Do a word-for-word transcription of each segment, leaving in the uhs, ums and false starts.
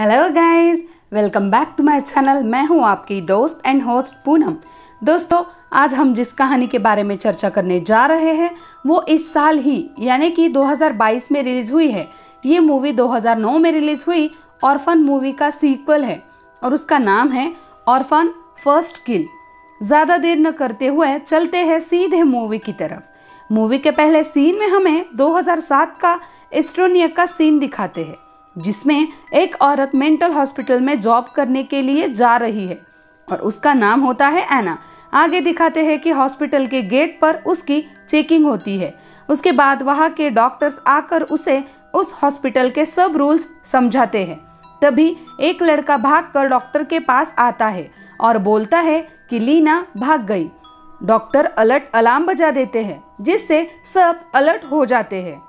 Hello guys, welcome back to my channel. मैं हूं आपकी दोस्त एंड होस्ट पूनम। दोस्तों, आज हम जिस कहानी के बारे में चर्चा करने जा रहे हैं वो इस साल ही यानी कि दो हज़ार बाईस में रिलीज हुई है। ये मूवी दो हज़ार नौ में रिलीज हुई ऑर्फन मूवी का सीक्वल है और उसका नाम है ऑर्फन फर्स्ट किल। ज़्यादा देर न करते हुए चलते हैं सीधे मूवी की तरफ। मूवी के पहले सीन में हमें दो हज़ार सात का एस्ट्रोनिया का सीन दिखाते हैं जिसमें एक औरत मेंटल हॉस्पिटल में जॉब करने के लिए जा रही है और उसका नाम होता है एना। आगे दिखाते हैं कि हॉस्पिटल के गेट पर उसकी चेकिंग होती है। उसके बाद वहां के डॉक्टर्स आकर उसे उस हॉस्पिटल के सब रूल्स समझाते हैं। तभी एक लड़का भागकर डॉक्टर के पास आता है और बोलता है कि लीना भाग गई। डॉक्टर अलर्ट अलार्म बजा देते हैं जिससे सब अलर्ट हो जाते हैं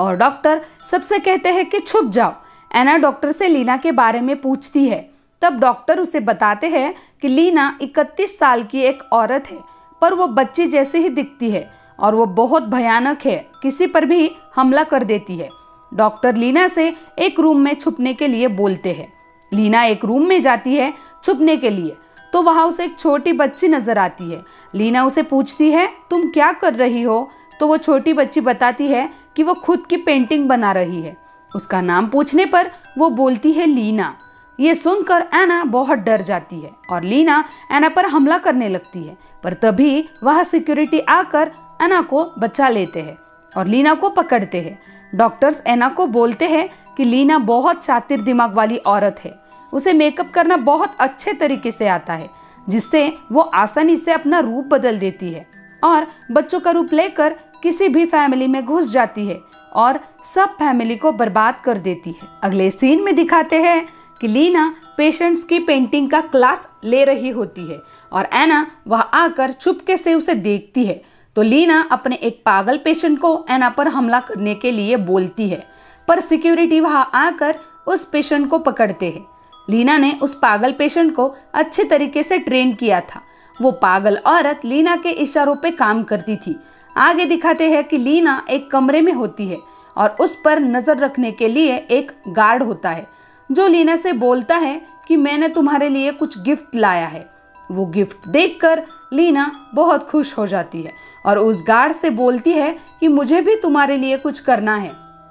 और डॉक्टर सबसे कहते हैं कि छुप जाओ। एना डॉक्टर से लीना के बारे में पूछती है। तब डॉक्टर उसे बताते हैं कि लीना इकतीस साल की एक औरत है पर वो बच्ची जैसे ही दिखती है और वो बहुत भयानक है, किसी पर भी हमला कर देती है। डॉक्टर लीना से एक रूम में छुपने के लिए बोलते हैं। लीना एक रूम में जाती है छुपने के लिए तो वहाँ उसे एक छोटी बच्ची नजर आती है। लीना उसे पूछती है तुम क्या कर रही हो, तो वो छोटी बच्ची बताती है कि वो खुद की पेंटिंग बना रही है। उसका नाम पूछने पर वो बोलती है लीना। ये सुनकर एना बहुत डर जाती है और लीना एना पर हमला करने लगती है, पर तभी वह सिक्योरिटी आकर एना को बचा लेते हैं और लीना को पकड़ते हैं। डॉक्टर्स एना को बोलते हैं कि लीना बहुत चातिर दिमाग वाली औरत है, उसे मेकअप करना बहुत अच्छे तरीके से आता है जिससे वो आसानी से अपना रूप बदल देती है और बच्चों का रूप लेकर किसी भी फैमिली में घुस जाती है और सब फैमिली को बर्बाद कर देती है। अगले सीन में दिखाते हैं कि लीना पेशेंट्स की पेंटिंग का क्लास ले रही होती है और एना वह आकर चुपके से उसे देखती है तो लीना अपने एक पागल पेशेंट को एना पर हमला करने के लिए बोलती है, पर सिक्योरिटी वहां आकर उस पेशेंट को पकड़ते हैं। लीना ने उस पागल पेशेंट को अच्छे तरीके से ट्रेन किया था। वो पागल औरत लीना के इशारों पर काम करती थी। आगे दिखाते हैं कि लीना एक कमरे में होती है और उस पर नजर रखने के लिए एक गार्ड होता है जो लीना से बोलता है कि मैंने तुम्हारे लिए कुछ गिफ्ट लाया है। वो गिफ्ट देखकर लीना बहुत खुश हो जाती है और उस गार्ड से बोलती है कि मुझे भी तुम्हारे लिए कुछ करना है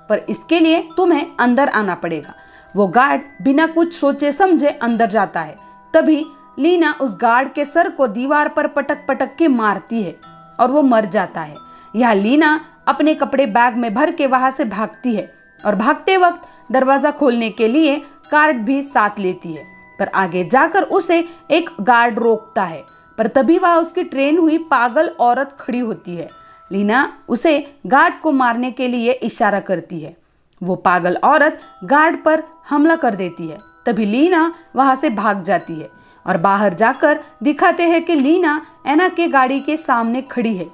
पर इसके लिए तुम्हें अंदर आना पड़ेगा। वो गार्ड बिना कुछ सोचे समझे अंदर जाता है। तभी लीना उस गार्ड के सर को दीवार पर पटक पटक के मारती है और वो मर जाता है। यह लीना अपने कपड़े बैग में भर के वहां से भागती है और भागते वक्त दरवाजा खोलने के लिए कार्ड भी साथ लेती है, पर आगे जाकर उसे एक गार्ड रोकता है। पर तभी वह उसकी ट्रेन हुई पागल औरत खड़ी होती है। लीना उसे गार्ड को मारने के लिए इशारा करती है। वो पागल औरत गार्ड पर हमला कर देती है। तभी लीना वहां से भाग जाती है और बाहर जाकर दिखाते हैं कि लीना एना के गाड़ी के सामने खड़ी है।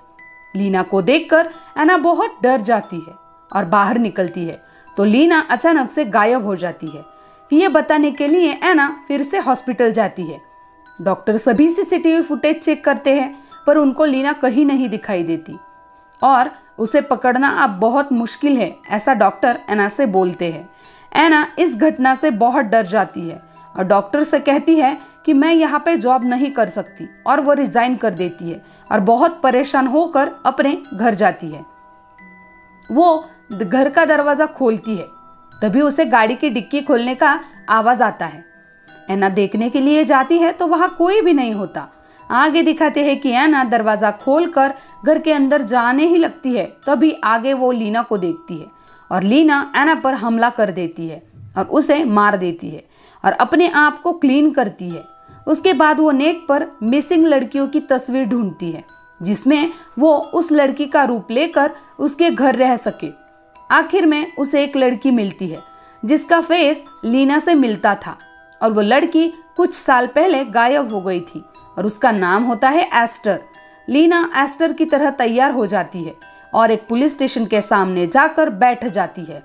लीना को देखकर एना बहुत डर जाती है और बाहर निकलती है तो लीना अचानक से गायब हो जाती है। ये बताने के लिए एना फिर से हॉस्पिटल जाती है। डॉक्टर सभी सीसीटीवी फुटेज चेक करते हैं पर उनको लीना कहीं नहीं दिखाई देती और उसे पकड़ना अब बहुत मुश्किल है, ऐसा डॉक्टर एना से बोलते हैं। एना इस घटना से बहुत डर जाती है और डॉक्टर से कहती है कि मैं यहाँ पे जॉब नहीं कर सकती और वो रिजाइन कर देती है और बहुत परेशान होकर अपने घर जाती है। वो घर का दरवाज़ा खोलती है तभी उसे गाड़ी की डिक्की खोलने का आवाज़ आता है। एना देखने के लिए जाती है तो वहाँ कोई भी नहीं होता। आगे दिखाते हैं कि एना दरवाज़ा खोलकर घर के अंदर जाने ही लगती है तभी आगे वो लीना को देखती है और लीना एना पर हमला कर देती है और उसे मार देती है और अपने आप को क्लीन करती है। उसके बाद वो नेट पर मिसिंग लड़कियों की तस्वीर ढूंढती है जिसमें वो उस लड़की का रूप लेकर उसके घर रह सके। आखिर में उसे एक लड़की मिलती है जिसका फेस लीना से मिलता था और वो लड़की कुछ साल पहले गायब हो गई थी और उसका नाम होता है एस्टर। लीना एस्टर की तरह तैयार हो जाती है और एक पुलिस स्टेशन के सामने जाकर बैठ जाती है।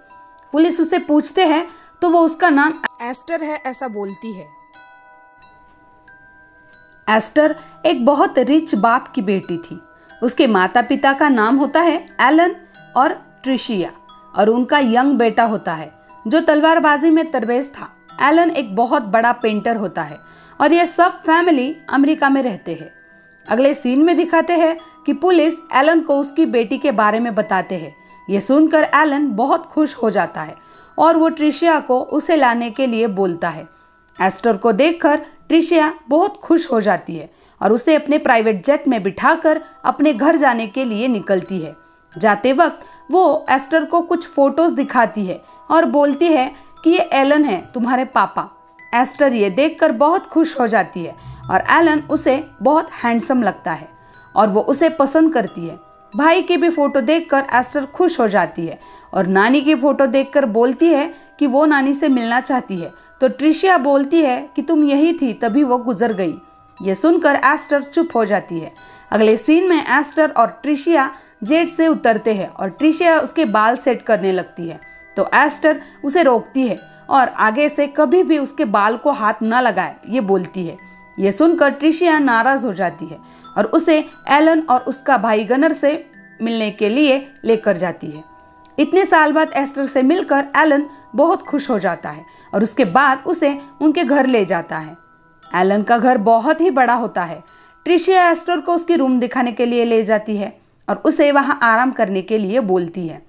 पुलिस उसे पूछते हैं तो वो उसका नाम एस्टर है ऐसा बोलती है। एस्टर एक बहुत रिच बाप की बेटी थी। उसके माता पिता का नाम होता है एलन और ट्रिशिया और उनका यंग बेटा होता है जो तलवारबाजी में तरबेज था। एलन एक बहुत बड़ा पेंटर होता है और ये सब फैमिली अमेरिका में रहते हैं। अगले सीन में दिखाते हैं कि पुलिस एलन को उसकी बेटी के बारे में बताते हैं। ये सुनकर एलन बहुत खुश हो जाता है और वो ट्रिशिया को उसे लाने के लिए बोलता है। एस्टर को देखकर ट्रिशिया बहुत खुश हो जाती है और उसे अपने प्राइवेट जेट में बिठाकर अपने घर जाने के लिए निकलती है। जाते वक्त वो एस्टर को कुछ फोटोज दिखाती है और बोलती है कि ये एलन है, तुम्हारे पापा। एस्टर ये देखकर बहुत खुश हो जाती है और एलन उसे बहुत हैंडसम लगता है और वो उसे पसंद करती है। भाई की भी फोटो देखकर एस्टर खुश हो जाती है और नानी की फोटो देखकर बोलती है कि वो नानी से मिलना चाहती है। तो ट्रिशिया बोलती है कि तुम यही थी, तभी वो गुजर गई। ये सुनकर एस्टर चुप हो जाती है। अगले सीन में एस्टर और ट्रिशिया जेट से उतरते हैं और ट्रिशिया उसके बाल सेट करने लगती है। तो एस्टर उसे रोकती है और आगे से कभी भी उसके बाल को हाथ ना लगाए ये बोलती है। ये सुनकर ट्रिशिया नाराज हो जाती है और उसे एलन और उसका भाई गनर से मिलने के लिए लेकर जाती है। इतने साल बाद एस्टर से मिलकर एलन बहुत खुश हो जाता है और उसके बाद उसे उनके घर ले जाता है। एलन का घर बहुत ही बड़ा होता है। ट्रिशिया एस्टर को उसकी रूम दिखाने के लिए ले जाती है और उसे वहाँ आराम करने के लिए बोलती है।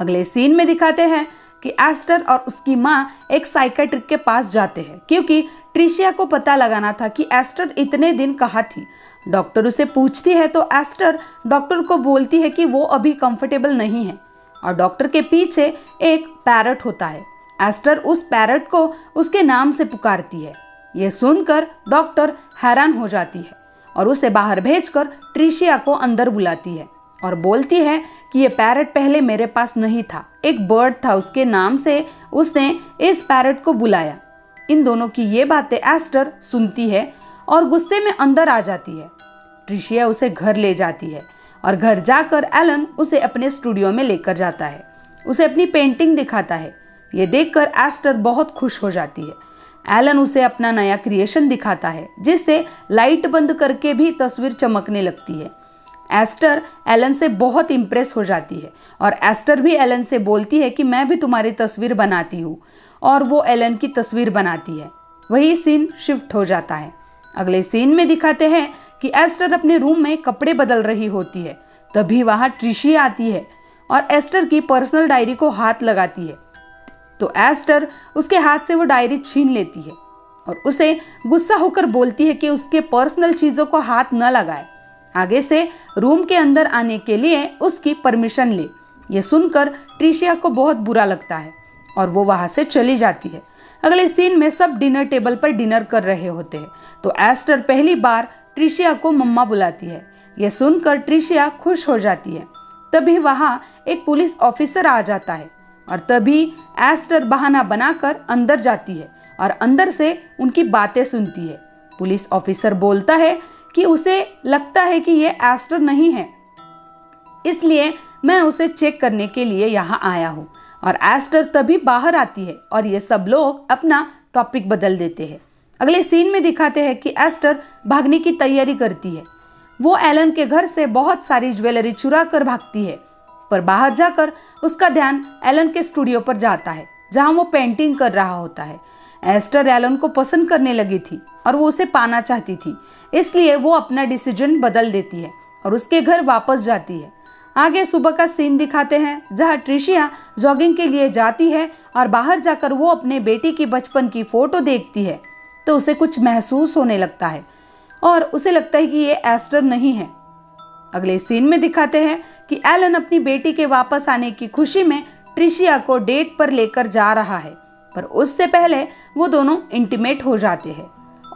अगले सीन में दिखाते हैं कि एस्टर और उसकी माँ एक साइकेट्रिक के पास जाते हैं क्योंकि ट्रिशिया को पता लगाना था कि एस्टर इतने दिन कहाँ थी। डॉक्टर उसे पूछती है तो एस्टर डॉक्टर को बोलती है कि वो अभी कंफर्टेबल नहीं है और डॉक्टर के पीछे एक पैरट होता है। एस्टर उस पैरट को उसके नाम से पुकारती है। ये सुनकर डॉक्टर हैरान हो जाती है और उसे बाहर भेजकर ट्रिशिया को अंदर बुलाती है और बोलती है कि ये पैरट पहले मेरे पास नहीं था, एक बर्ड था, उसके नाम से उसने इस पैरट को बुलाया। इन दोनों की ये बातें एस्टर सुनती है और गुस्से में अंदर आ जाती है। ट्रिशिया उसे घर ले जाती है और घर जाकर एलन उसे अपने स्टूडियो में लेकर जाता है, उसे अपनी पेंटिंग दिखाता है। ये देखकर एस्टर बहुत खुश हो जाती है। एलन उसे अपना नया क्रिएशन दिखाता है जिससे लाइट बंद करके भी तस्वीर चमकने लगती है। एस्टर एलन से बहुत इम्प्रेस हो जाती है और एस्टर भी एलन से बोलती है कि मैं भी तुम्हारी तस्वीर बनाती हूँ और वो एलन की तस्वीर बनाती है। वही सीन शिफ्ट हो जाता है। अगले सीन में दिखाते हैं कि एस्टर अपने रूम में कपड़े बदल रही होती है, तभी वहाँ ट्रिशिया आती है और एस्टर की पर्सनल डायरी को हाथ लगाती है। तो एस्टर उसके हाथ से वो डायरी छीन लेती है और उसे गुस्सा होकर बोलती है कि उसके पर्सनल चीज़ों को हाथ न लगाए। आगे से रूम के अंदर आने के लिए उसकी परमिशन ले। यह सुनकर ट्रिशिया को बहुत बुरा लगता है और वो वहाँ से चली जाती है। अगले सीन में सब डिनर टेबल पर डिनर कर रहे होते हैं तो एस्टर पहली बार ट्रिशिया को मम्मा बुलाती है। यह सुनकर ट्रिशिया खुश हो जाती है। तभी वहाँ एक पुलिस ऑफिसर आ जाता है और तभी एस्टर बहाना बनाकर अंदर जाती है और अंदर से उनकी बातें सुनती है। पुलिस ऑफिसर बोलता है कि उसे लगता है कि ये एस्टर नहीं है, इसलिए मैं उसे चेक करने के लिए यहाँ आया हूँ। और एस्टर तभी बाहर आती है और ये सब लोग अपना टॉपिक बदल देते हैं। अगले सीन में दिखाते हैं कि एस्टर भागने की तैयारी करती है। वो एलन के घर से बहुत सारी ज्वेलरी चुरा कर भागती है, पर बाहर जाकर उसका ध्यान एलन के स्टूडियो पर जाता है जहाँ वो पेंटिंग कर रहा होता है। एस्टर एलन को पसंद करने लगी थी और वो उसे पाना चाहती थी, इसलिए वो अपना डिसीजन बदल देती है और उसके घर वापस जाती है। आगे सुबह का सीन दिखाते हैं जहां ट्रिशिया जॉगिंग के लिए जाती है और बाहर जाकर वो अपने बेटे की बचपन की फ़ोटो देखती है तो उसे कुछ महसूस होने लगता है और उसे लगता है कि ये एस्टर नहीं है। अगले सीन में दिखाते हैं कि एलन अपनी बेटी के वापस आने की खुशी में ट्रिशिया को डेट पर लेकर जा रहा है, पर उससे पहले वो दोनों इंटीमेट हो जाते हैं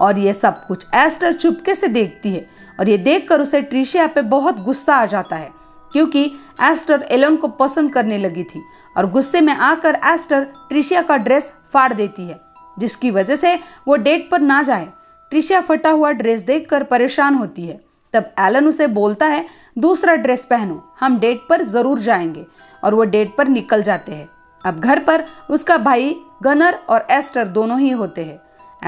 और ये सब कुछ एस्टर चुपके से देखती है और ये देखकर उसे ट्रिशिया पे बहुत गुस्सा आ जाता है क्योंकि एस्टर एलन को पसंद करने लगी थी। और गुस्से में आकर एस्टर ट्रिशिया का ड्रेस फाड़ देती है जिसकी वजह से वो डेट पर ना जाए। ट्रिशिया फटा हुआ ड्रेस देखकर परेशान होती है। तब एलन उसे बोलता है दूसरा ड्रेस पहनो, हम डेट पर ज़रूर जाएंगे। और वो डेट पर निकल जाते हैं। अब घर पर उसका भाई गनर और एस्टर दोनों ही होते हैं।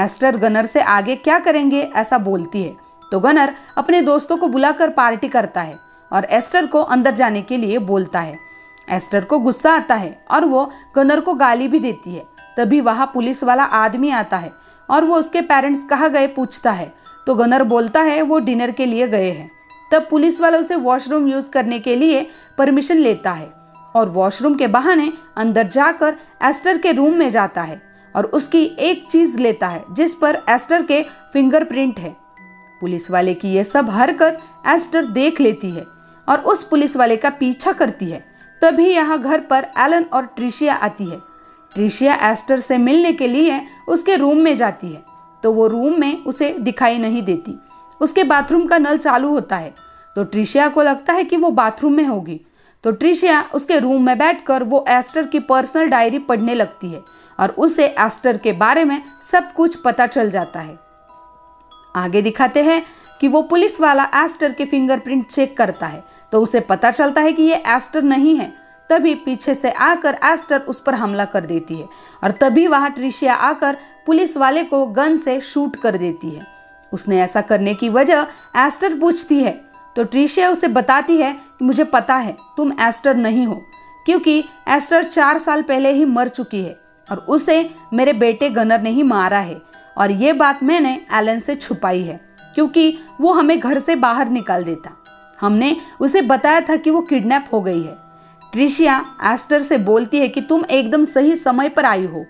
एस्टर गनर से आगे क्या करेंगे ऐसा बोलती है तो गनर अपने दोस्तों को बुलाकर पार्टी करता है और एस्टर को अंदर जाने के लिए बोलता है। एस्टर को गुस्सा आता है और वो गनर को गाली भी देती है। तभी वहाँ पुलिस वाला आदमी आता है और वो उसके पेरेंट्स कहाँ गए पूछता है, तो गनर बोलता है वो डिनर के लिए गए हैं। तब पुलिस वाला उसे वॉशरूम यूज़ करने के लिए परमिशन लेता है और वॉशरूम के बहाने अंदर जाकर एस्टर के रूम में जाता है और उसकी एक चीज़ लेता है जिस पर एस्टर के फिंगरप्रिंट है। पुलिस वाले की ये सब हरकत एस्टर देख लेती है और उस पुलिस वाले का पीछा करती है। तभी यहाँ घर पर एलन और ट्रिशिया आती है। ट्रिशिया एस्टर से मिलने के लिए उसके रूम में जाती है तो वो रूम में उसे दिखाई नहीं देती। उसके बाथरूम का नल चालू होता है तो ट्रिशिया को लगता है कि वो बाथरूम में होगी, तो ट्रिशिया उसके रूम में बैठकर वो एस्टर की पर्सनल डायरी पढ़ने लगती है और उसे एस्टर के बारे में सब कुछ पता चल जाता है। आगे दिखाते हैं कि वो पुलिस वाला एस्टर के फिंगरप्रिंट चेक करता है तो उसे पता चलता है कि ये एस्टर नहीं है। तभी पीछे से आकर एस्टर उस पर हमला कर देती है और तभी वहाँ ट्रिशिया आकर पुलिस वाले को गन से शूट कर देती है। उसने ऐसा करने की वजह एस्टर पूछती है तो ट्रिशिया उसे बताती है कि मुझे पता है तुम एस्टर नहीं हो, क्योंकि एस्टर चार साल पहले ही मर चुकी है और उसे मेरे बेटे गनर ने ही मारा है और ये बात मैंने एलन से छुपाई है क्योंकि वो हमें घर से बाहर निकाल देता। हमने उसे बताया था कि वो किडनैप हो गई है। ट्रिशिया एस्टर से बोलती है कि तुम एकदम सही समय पर आई हो,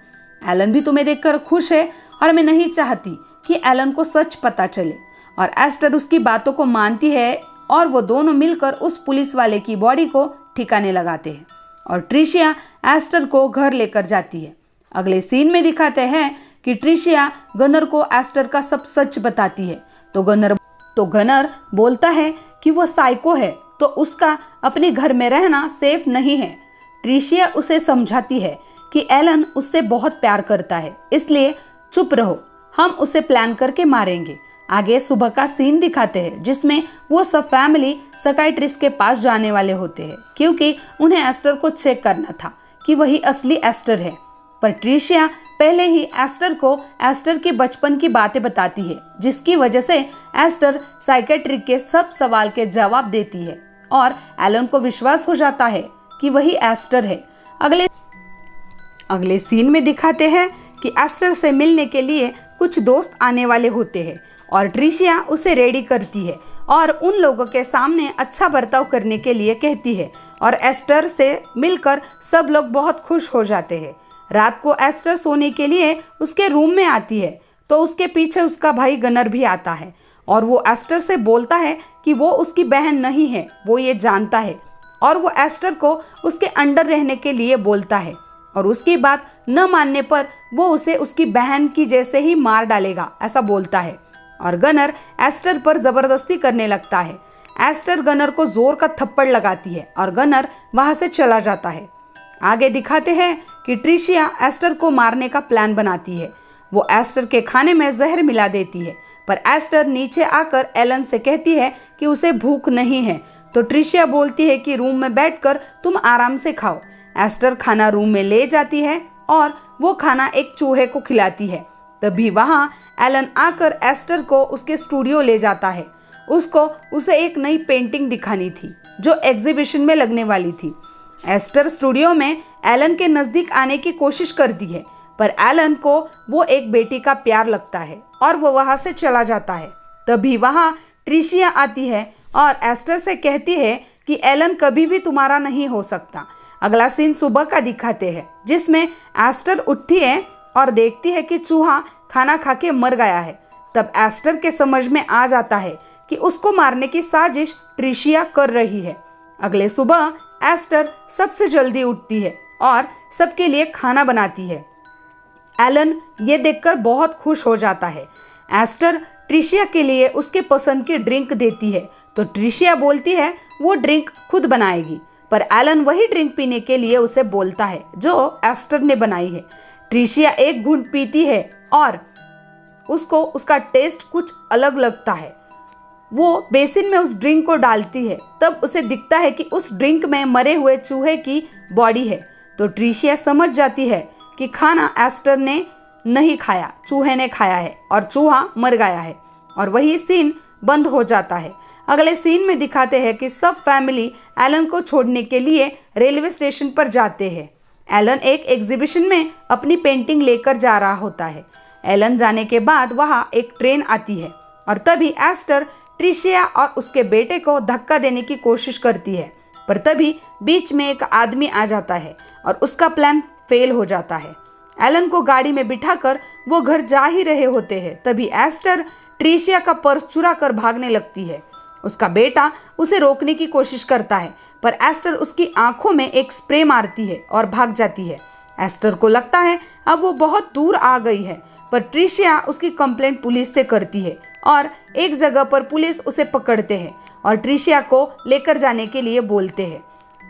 एलन भी तुम्हें देखकर खुश है और मैं नहीं चाहती कि एलन को सच पता चले। और एस्टर उसकी बातों को मानती है और वो दोनों मिलकर उस पुलिस वाले की बॉडी को ठिकाने लगाते हैं और ट्रिशिया एस्टर को घर लेकर जाती है। अगले सीन में दिखाते हैं कि ट्रिशिया गनर को एस्टर का सब सच बताती है तो गनर तो गनर बोलता है कि वो साइको है तो उसका अपने घर में रहना सेफ नहीं है। ट्रिशिया उसे समझाती है कि एलन उससे बहुत प्यार करता है इसलिए चुप रहो, हम उसे प्लान करके मारेंगे। आगे सुबह का सीन दिखाते हैं जिसमें वो सब फैमिली साइकाइट्रिस्ट के पास जाने वाले होते हैं क्योंकि उन्हें एस्टर को चेक करना था कि वही असली एस्टर है। पर ट्रिशिया पहले ही एस्टर को एस्टर के बचपन की बातें बताती है जिसकी वजह से एस्टर साइकेट्रिक के सब सवाल के जवाब देती है और एलन को विश्वास हो जाता है कि वही एस्टर है। अगले अगले सीन में दिखाते हैं कि एस्टर से मिलने के लिए कुछ दोस्त आने वाले होते हैं और ट्रिशिया उसे रेडी करती है और उन लोगों के सामने अच्छा बर्ताव करने के लिए कहती है और एस्टर से मिलकर सब लोग बहुत खुश हो जाते हैं। रात को एस्टर सोने के लिए उसके रूम में आती है तो उसके पीछे उसका भाई गनर भी आता है और वो एस्टर से बोलता है कि वो उसकी बहन नहीं है, वो ये जानता है और वो एस्टर को उसके अंडर रहने के लिए बोलता है और उसकी बात न मानने पर वो उसे उसकी बहन की जैसे ही मार डालेगा ऐसा बोलता है और गनर एस्टर पर ज़बरदस्ती करने लगता है। एस्टर गनर को जोर का थप्पड़ लगाती है और गनर वहाँ से चला जाता है। आगे दिखाते हैं कि ट्रिशिया एस्टर को मारने का प्लान बनाती है। वो एस्टर के खाने में जहर मिला देती है पर एस्टर नीचे आकर एलन से कहती है कि उसे भूख नहीं है तो ट्रिशिया बोलती है कि रूम में बैठकर तुम आराम से खाओ। एस्टर खाना रूम में ले जाती है और वो खाना एक चूहे को खिलाती है। तभी वहाँ एलन आकर एस्टर को उसके स्टूडियो ले जाता है। उसको उसे एक नई पेंटिंग दिखानी थी जो एग्जीबिशन में लगने वाली थी। एस्टर स्टूडियो में एलन के नज़दीक आने की कोशिश करती है पर एलन को वो एक बेटी का प्यार लगता है और वो वहाँ से चला जाता है। तभी वहाँ ट्रिशिया आती है और एस्टर से कहती है कि एलन कभी भी तुम्हारा नहीं हो सकता। अगला सीन सुबह का दिखाते हैं जिसमें एस्टर उठती है और देखती है कि चूहा खाना खा के मर गया है। तब एस्टर के समझ में आ जाता है कि उसको मारने की साजिश ट्रिशिया कर रही है। अगले सुबह एस्टर सबसे जल्दी उठती है और सबके लिए खाना बनाती है। एलन ये देखकर बहुत खुश हो जाता है। एस्टर ट्रिशिया के लिए उसके पसंद की ड्रिंक देती है तो ट्रिशिया बोलती है वो ड्रिंक खुद बनाएगी पर एलन वही ड्रिंक पीने के लिए उसे बोलता है जो एस्टर ने बनाई है। ट्रिशिया एक घूंट पीती है और उसको उसका टेस्ट कुछ अलग लगता है। वो बेसिन में उस ड्रिंक को डालती है तब उसे दिखता है कि उस ड्रिंक में मरे हुए चूहे की बॉडी है तो ट्रिशिया समझ जाती है कि खाना एस्टर ने नहीं खाया, चूहे ने खाया है और चूहा मर गया है और वही सीन बंद हो जाता है। अगले सीन में दिखाते हैं कि सब फैमिली एलन को छोड़ने के लिए रेलवे स्टेशन पर जाते हैं। एलन एक एग्जीबिशन में अपनी पेंटिंग लेकर जा रहा होता है। एलन जाने के बाद वहाँ एक ट्रेन आती है और तभी एस्टर ट्रिशिया और उसके बेटे को धक्का देने की कोशिश करती है, पर तभी बीच में एक आदमी आ जाता है और उसका प्लान फेल हो जाता है। एलन को गाड़ी में बिठाकर वो घर जा ही रहे होते हैं, तभी एस्टर ट्रिशिया का पर्स चुरा कर भागने लगती है। उसका बेटा उसे रोकने की कोशिश करता है, पर एस्टर उसकी आंखों में एक स्प्रे मारती है और भाग जाती है। एस्टर को लगता है अब वो बहुत दूर आ गई है, पर ट्रिशिया उसकी कंप्लेंट पुलिस से करती है और एक जगह पर पुलिस उसे पकड़ते हैं और ट्रिशिया को लेकर जाने के लिए बोलते हैं।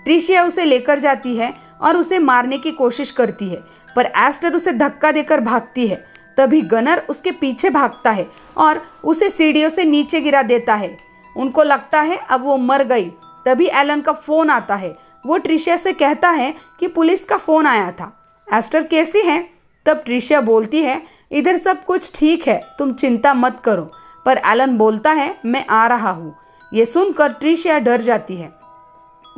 ट्रिशिया उसे लेकर जाती है और उसे मारने की कोशिश करती है, पर एस्टर उसे धक्का देकर भागती है। तभी गनर उसके पीछे भागता है और उसे सीढ़ियों से नीचे गिरा देता है। उनको लगता है अब वो मर गई। तभी एलन का फ़ोन आता है। वो ट्रिशिया से कहता है कि पुलिस का फ़ोन आया था, एस्टर कैसी है? तब ट्रिशिया बोलती है इधर सब कुछ ठीक है, तुम चिंता मत करो, पर एलन बोलता है मैं आ रहा हूँ। ये सुनकर ट्रिशिया डर जाती है।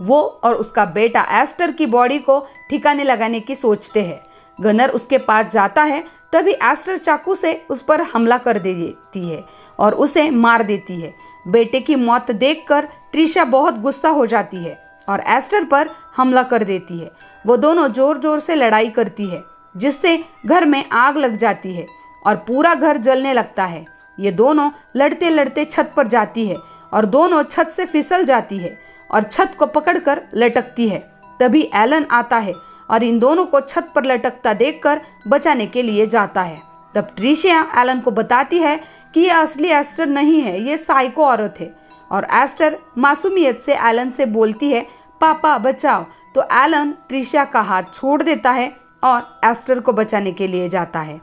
वो और उसका बेटा एस्टर की बॉडी को ठिकाने लगाने की सोचते हैं। गनर उसके पास जाता है, तभी एस्टर चाकू से उस पर हमला कर देती है और उसे मार देती है। बेटे की मौत देखकर ट्रिशिया बहुत गुस्सा हो जाती है और एस्टर पर हमला कर देती है। वो दोनों जोर जोर से लड़ाई करती है, जिससे घर में आग लग जाती है और पूरा घर जलने लगता है। ये दोनों लड़ते लड़ते छत पर जाती है और दोनों छत से फिसल जाती है और छत को पकड़कर लटकती है। तभी एलन आता है और इन दोनों को छत पर लटकता देखकर बचाने के लिए जाता है। तब ट्रिशिया एलन को बताती है कि ये असली एस्टर नहीं है, ये साइको औरत है। और एस्टर मासूमियत से एलन से बोलती है पापा बचाओ, तो एलन ट्रिशिया का हाथ छोड़ देता है और एस्टर को बचाने के लिए जाता है।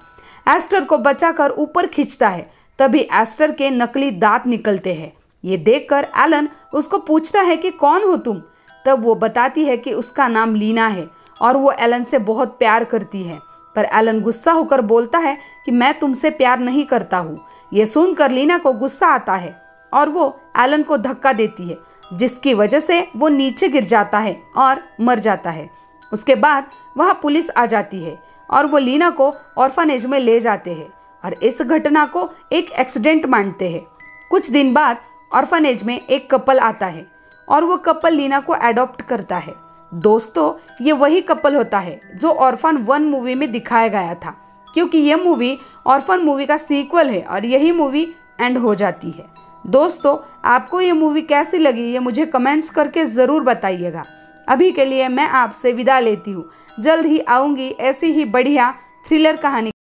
एस्टर को बचाकर ऊपर खींचता है, तभी एस्टर के नकली दांत निकलते हैं। ये देखकर एलन उसको पूछता है कि कौन हो तुम? तब वो बताती है कि उसका नाम लीना है और वो एलन से बहुत प्यार करती है, पर एलन गुस्सा होकर बोलता है कि मैं तुमसे प्यार नहीं करता हूँ। ये सुनकर लीना को गुस्सा आता है और वो एलन को धक्का देती है, जिसकी वजह से वो नीचे गिर जाता है और मर जाता है। उसके बाद वहाँ पुलिस आ जाती है और वो लीना को ऑर्फनेज में ले जाते हैं और इस घटना को एक एक्सीडेंट मानते हैं। कुछ दिन बाद ऑर्फनेज में एक कपल आता है और वो कपल लीना को एडॉप्ट करता है। दोस्तों, ये वही कपल होता है जो ऑर्फन वन मूवी में दिखाया गया था, क्योंकि ये मूवी ऑर्फन मूवी का सीक्वल है और यही मूवी एंड हो जाती है। दोस्तों, आपको ये मूवी कैसी लगी ये मुझे कमेंट्स करके ज़रूर बताइएगा। अभी के लिए मैं आपसे विदा लेती हूँ। जल्द ही आऊँगी ऐसी ही बढ़िया थ्रिलर कहानी।